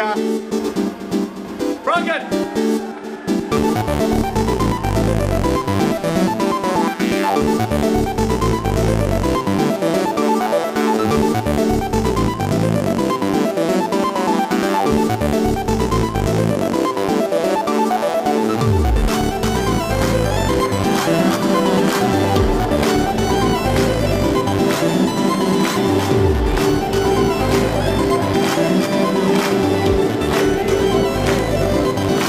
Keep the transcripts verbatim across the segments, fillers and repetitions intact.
are broken. We'll be right back.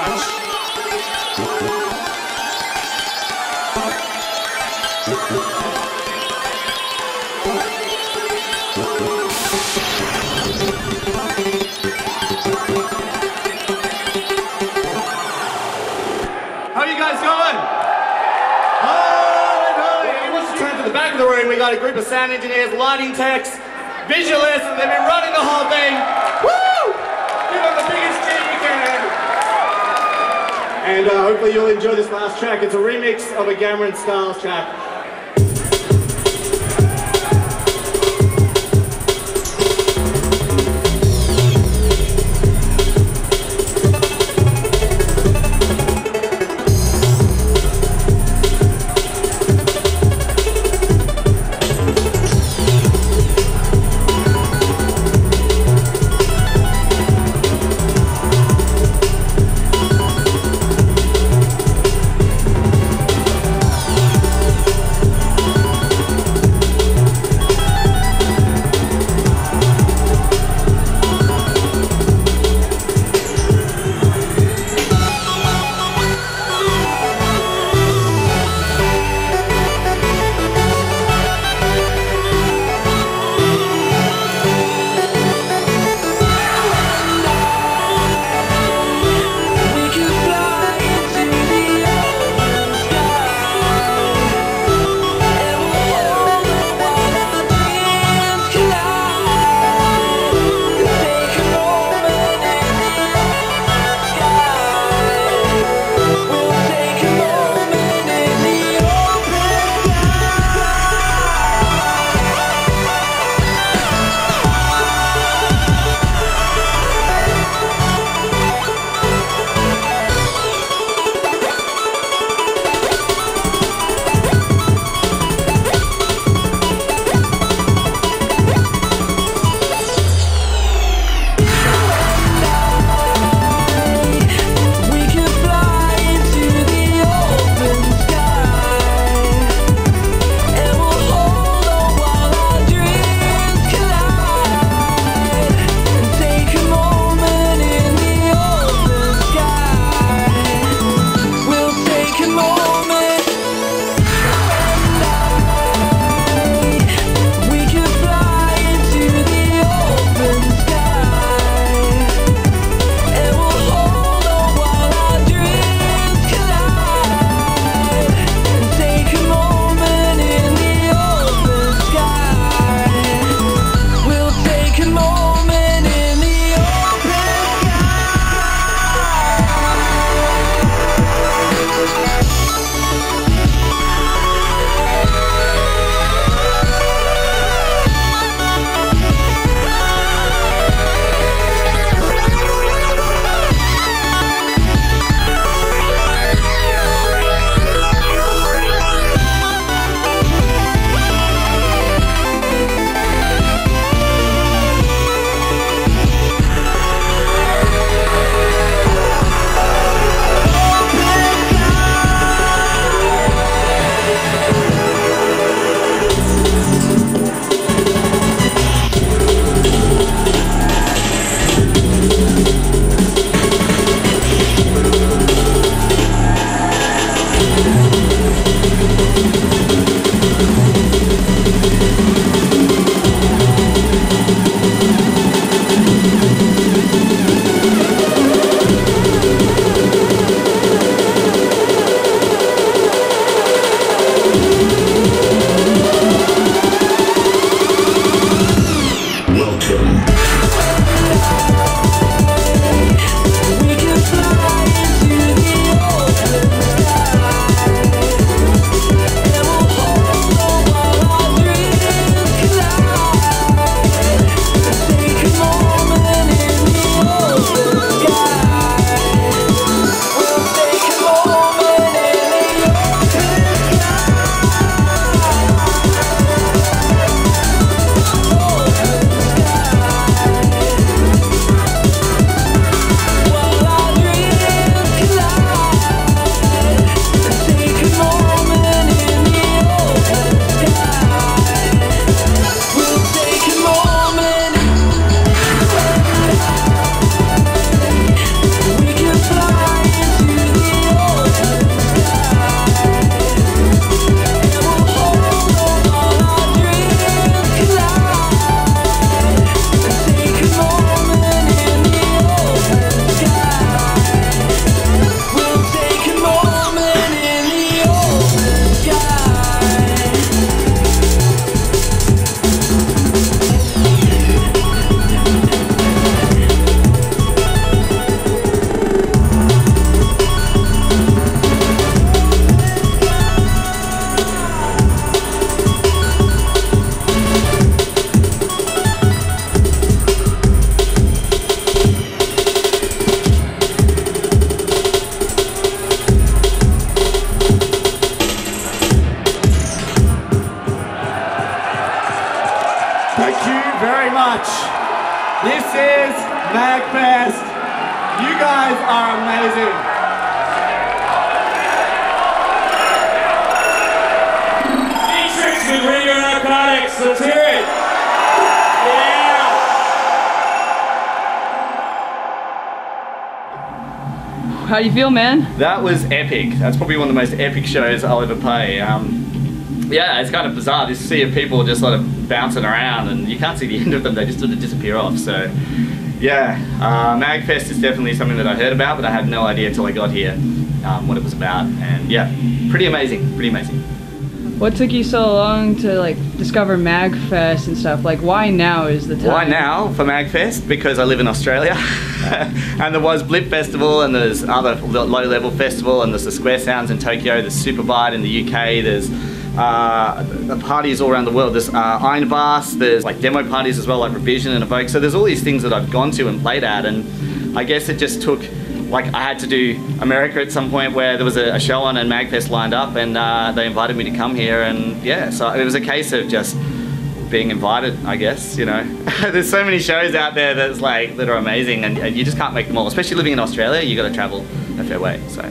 How you guys going? Hallelujah! We just turned to the back of the room. We got a group of sound engineers, lighting techs, visualists, and they've been running the whole thing. Woo! Give them the biggest cheer you can. And uh, hopefully you'll enjoy this last track. It's a remix of a Gameron Styles track. much. This is MAGFest. You guys are amazing. cTrix with Radio Narcotics, let's hear it. Yeah. How you feel, man? That was epic. That's probably one of the most epic shows I'll ever play. Um, Yeah, it's kind of bizarre. This sea of people just sort of bouncing around, and you can't see the end of them. They just sort of disappear off. So, yeah, uh, MAGFest is definitely something that I heard about, but I had no idea till I got here um, what it was about. And yeah, pretty amazing. Pretty amazing. What took you so long to like discover MAGFest and stuff? Like, why now is the time? Why now for MAGFest? Because I live in Australia, and there was Blip Festival, and there's other low-level festival, and there's the Square Sounds in Tokyo, there's Superbyte in the U K, there's Uh, the parties all around the world. There's uh, Iron Bass, there's like demo parties as well, like Revision and Evoke. So there's all these things that I've gone to and played at, and I guess it just took, like I had to do America at some point where there was a, a show on and MAGFest lined up, and uh, they invited me to come here, and yeah, so it was a case of just being invited, I guess, you know. There's so many shows out there that's like, that are amazing, and, and you just can't make them all. Especially living in Australia, you gotta travel a fair way, so.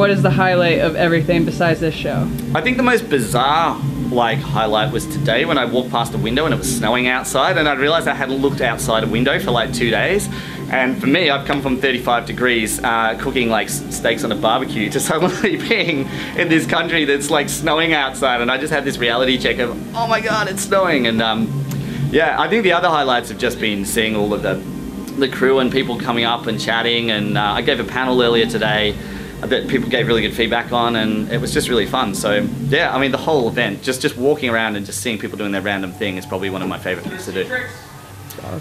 What is the highlight of everything besides this show? I think the most bizarre like highlight was today when I walked past a window and it was snowing outside, and I realized I hadn't looked outside a window for like two days. And for me, I've come from thirty-five degrees uh, cooking like steaks on a barbecue to suddenly being in this country that's like snowing outside, and I just had this reality check of, oh my God, it's snowing. And um, yeah, I think the other highlights have just been seeing all of the, the crew and people coming up and chatting. And uh, I gave a panel earlier today that people gave really good feedback on, and it was just really fun. So yeah, I mean the whole event, just just walking around and just seeing people doing their random thing is probably one of my favorite things to do.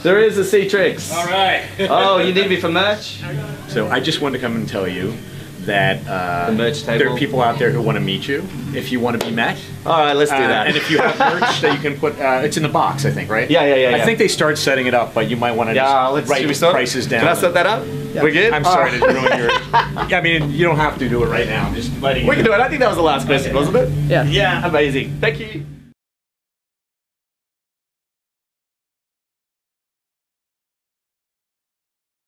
There is a cTrix. All right. Oh, you need me for merch? So I just wanted to come and tell you that uh, the merch table. There are people out there who want to meet you if you want to be met. All right, let's do that. Uh, and if you have merch that you can put, uh, it's in the box, I think, right? Yeah, yeah, yeah. I yeah. think they start setting it up, but you might want to yeah, just write the prices down. Can I set that up? Yeah. We're good? I'm sorry oh. to ruin your... I mean, you don't have to do it right now. I'm just letting We you can know. do it. I think that was the last question, okay. wasn't it? Yeah. Yeah. Amazing. Thank you.